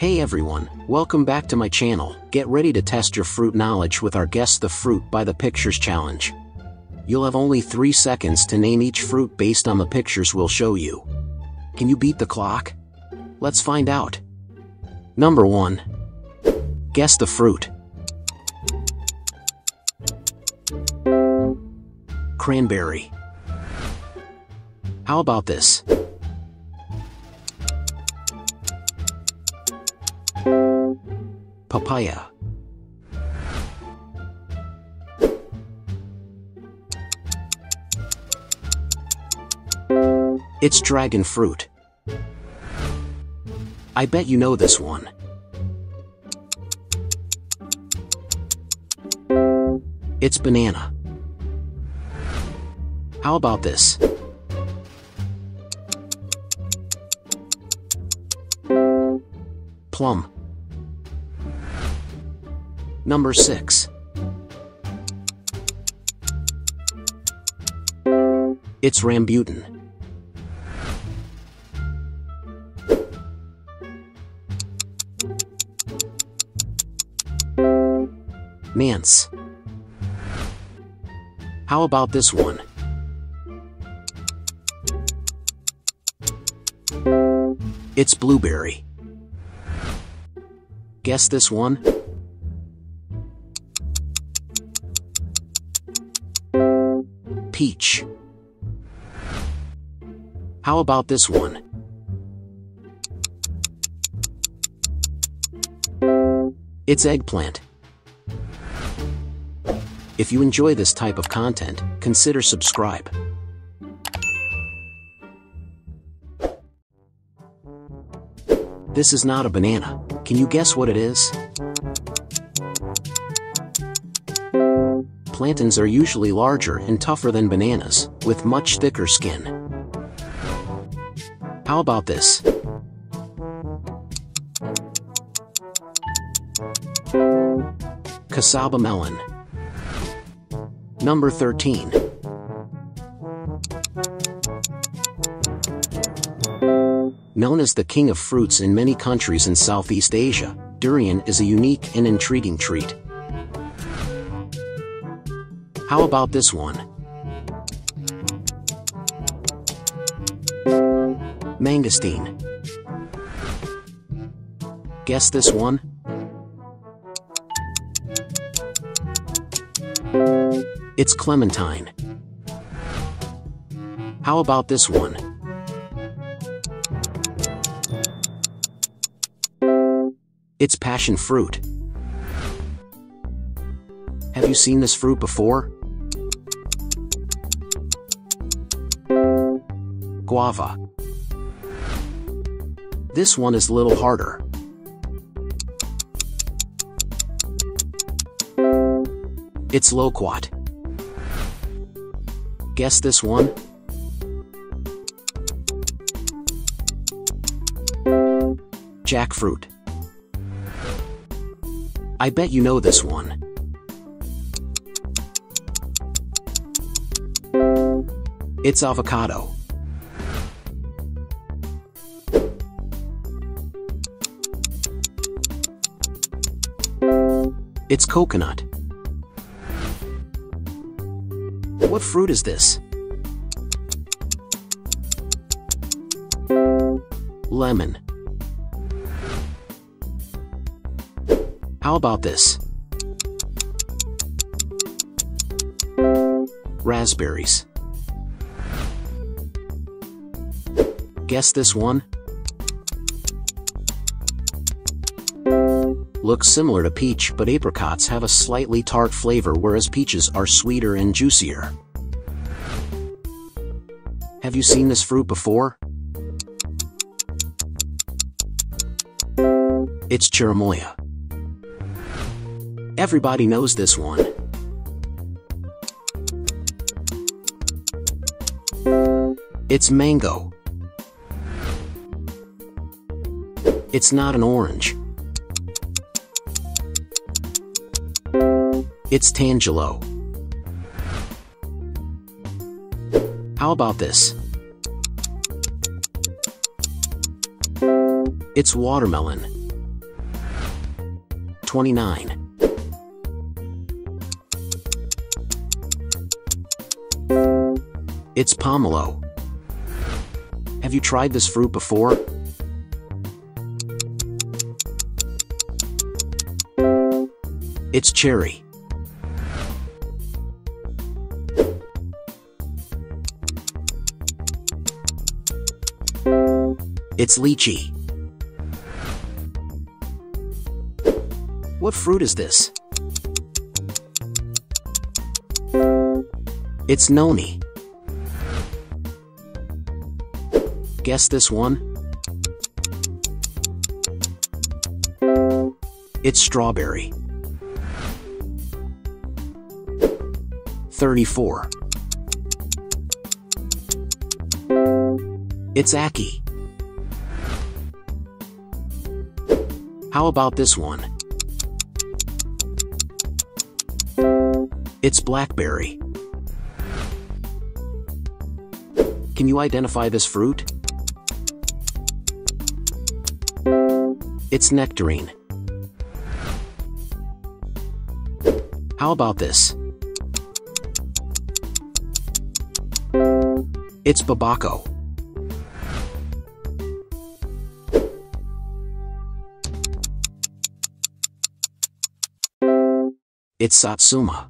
Hey everyone, welcome back to my channel. Get ready to test your fruit knowledge with our Guess the Fruit by the Pictures challenge. You'll have only 3 seconds to name each fruit based on the pictures we'll show you. Can you beat the clock? Let's find out. Number 1. Guess the fruit. Cranberry. How about this? Papaya. It's dragon fruit. I bet you know this one. It's banana. How about this? Plum. Number 6. It's rambutan. Nance. How about this one? It's blueberry. Guess this one? Peach. How about this one? It's eggplant. If you enjoy this type of content, consider subscribe. This is not a banana. Can you guess what it is? Plantains are usually larger and tougher than bananas, with much thicker skin. How about this? Cassava melon. Number 13. Known as the king of fruits in many countries in Southeast Asia, durian is a unique and intriguing treat. How about this one? Mangosteen. Guess this one? It's clementine. How about this one? It's passion fruit. Have you seen this fruit before? Guava. This one is a little harder. It's loquat. Guess this one? Jackfruit. I bet you know this one. It's avocado. It's coconut. What fruit is this? Lemon. How about this? Raspberries. Guess this one? Looks similar to peach, but apricots have a slightly tart flavor, whereas peaches are sweeter and juicier. Have you seen this fruit before? It's cherimoya. Everybody knows this one. It's mango. It's not an orange. It's tangelo. How about this? It's watermelon. 29. It's pomelo. Have you tried this fruit before? It's cherry. It's lychee. What fruit is this? It's noni. Guess this one? It's strawberry. 34. It's ackee. How about this one? It's blackberry. Can you identify this fruit? It's nectarine. How about this? It's babaco. It's satsuma.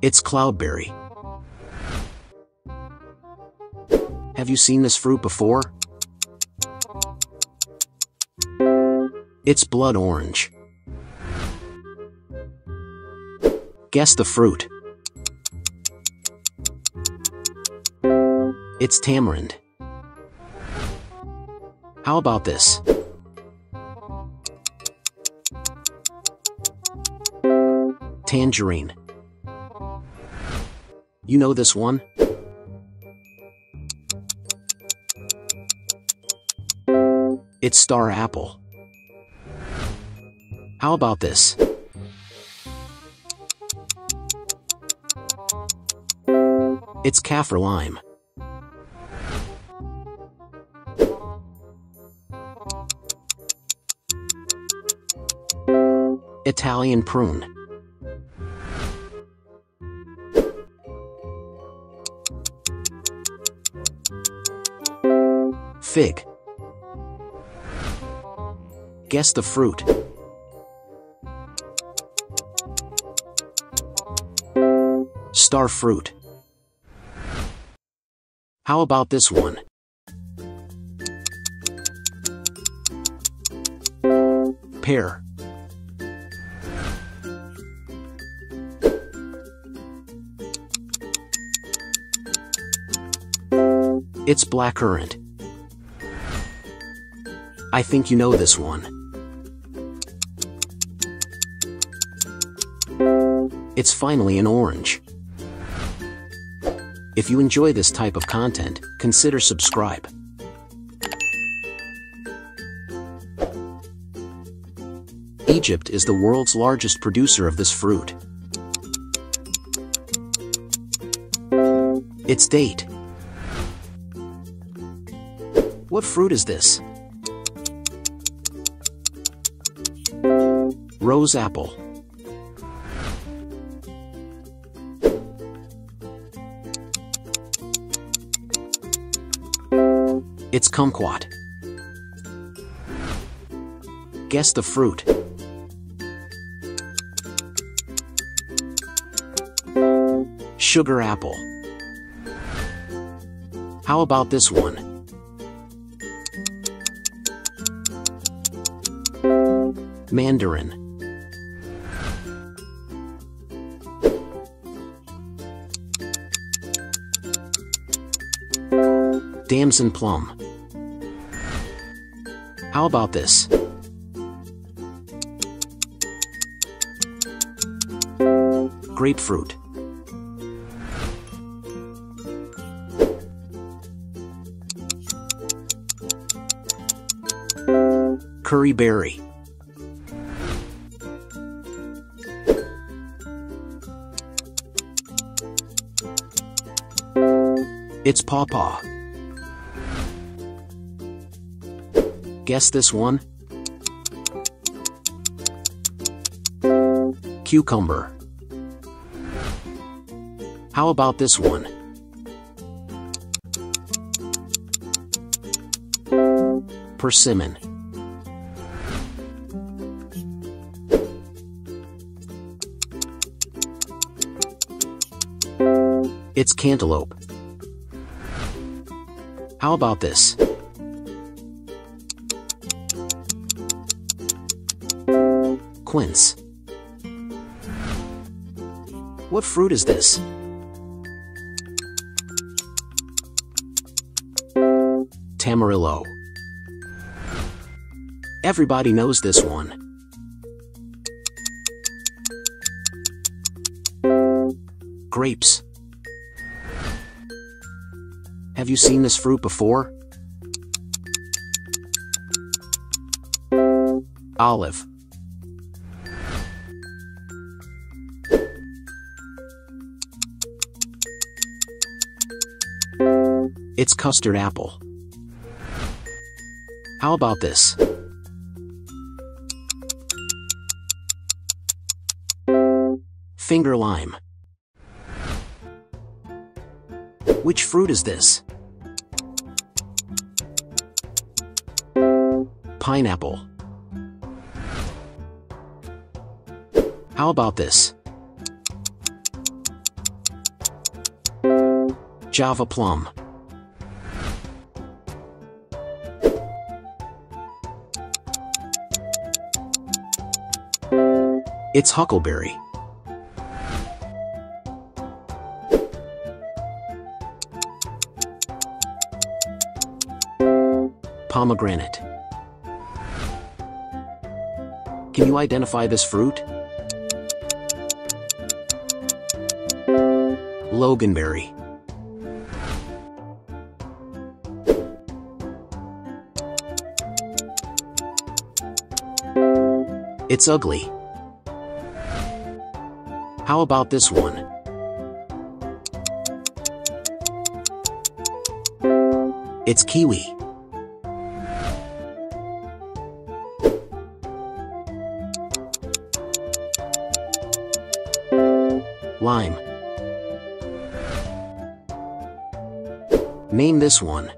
It's cloudberry. Have you seen this fruit before? It's blood orange. Guess the fruit. It's tamarind. How about this? Tangerine. You know this one? It's star apple. How about this? It's kaffir lime. Italian prune. Fig. Guess the fruit. Star fruit. How about this one? Pear. It's blackcurrant. I think you know this one. It's finally an orange. If you enjoy this type of content, consider subscribe. Egypt is the world's largest producer of this fruit. Its date. What fruit is this? Rose apple. It's kumquat. Guess the fruit. Sugar apple. How about this one? Mandarin. Damson plum. How about this? Grapefruit. Curry berry. It's Pawpaw. Guess this one? Cucumber. How about this one? Persimmon. It's cantaloupe. How about this? Quince. What fruit is this? Tamarillo. Everybody knows this one. Grapes. Have you seen this fruit before? Olive. It's custard apple. How about this? Finger lime. Which fruit is this? Pineapple. How about this? Java plum. It's huckleberry. Pomegranate. Can you identify this fruit? Loganberry. It's ugly. How about this one? It's kiwi. Lime. Name this one.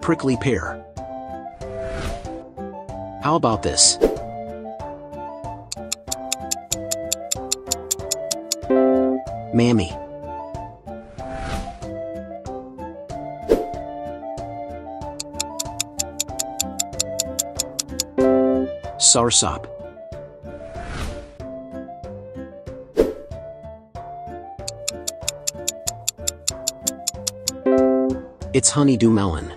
Prickly pear. How about this? Mammy. Soursop. It's honeydew melon.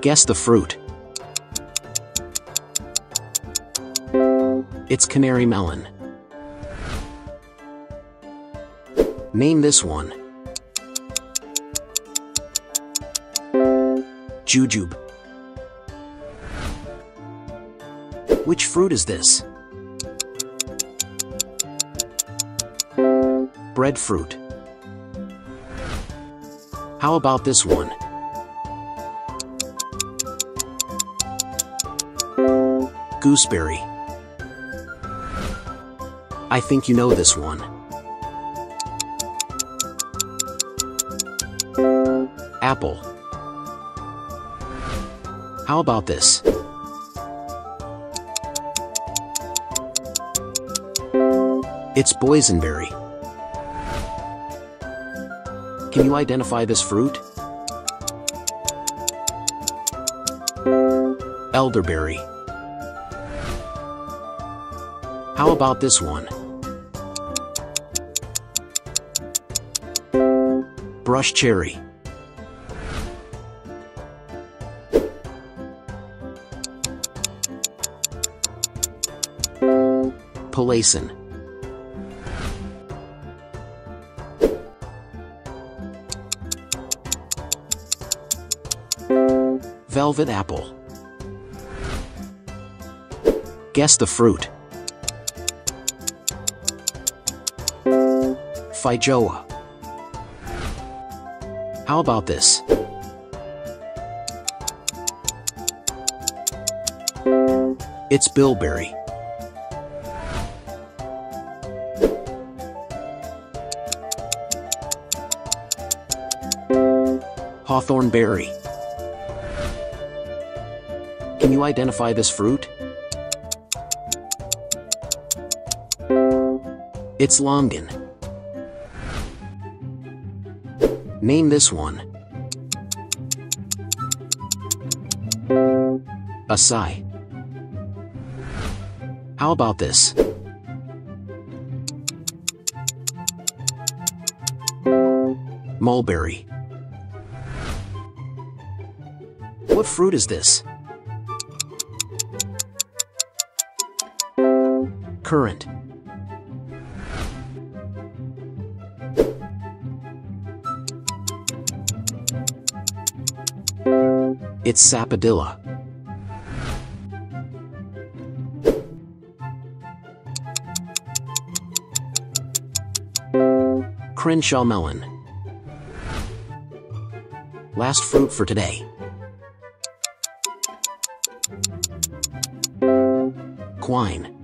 Guess the fruit. It's canary melon. Name this one. Jujube. Which fruit is this? Breadfruit. How about this one? Gooseberry. I think you know this one. Apple. How about this? It's boysenberry. Can you identify this fruit? Elderberry. How about this one? Brush cherry. Palaisen. Velvet apple. Guess the fruit. Phi Joa. How about this? It's bilberry. Hawthorn berry. Can you identify this fruit? It's longan. Name this one. Acai. How about this? Mulberry. What fruit is this? Currant. It's sapodilla. Crenshaw melon. Last fruit for today. Quine.